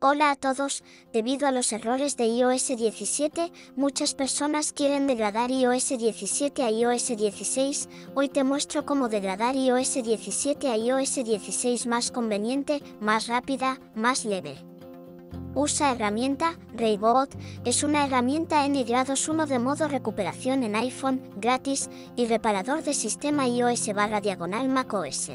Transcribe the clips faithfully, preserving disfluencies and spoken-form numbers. Hola a todos, debido a los errores de i o s diecisiete, muchas personas quieren degradar i o s diecisiete a i o s dieciséis, hoy te muestro cómo degradar i o s diecisiete a i o s dieciséis más conveniente, más rápida, más leve. Usa herramienta ReiBoot, es una herramienta N uno de modo recuperación en iPhone, gratis, y reparador de sistema iOS barra diagonal macOS.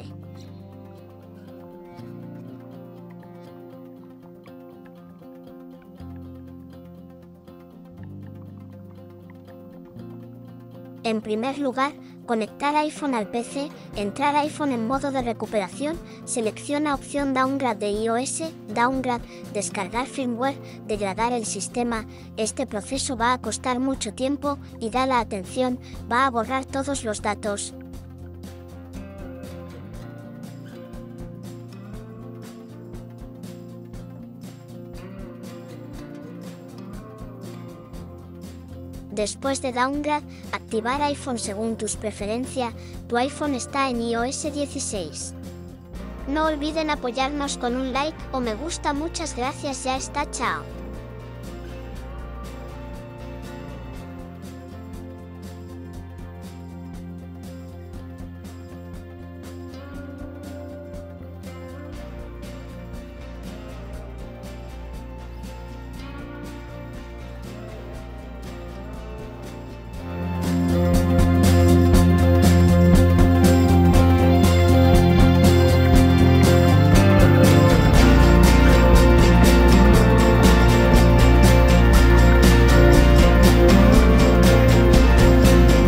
En primer lugar, conectar iPhone al P C, entrar iPhone en modo de recuperación, selecciona opción Downgrade de iOS, Downgrade, descargar firmware, degradar el sistema, este proceso va a costar mucho tiempo, y da la atención, va a borrar todos los datos. Después de downgrade, activar iPhone según tus preferencias, tu iPhone está en i o s dieciséis. No olviden apoyarnos con un like o me gusta, muchas gracias, ya está, chao.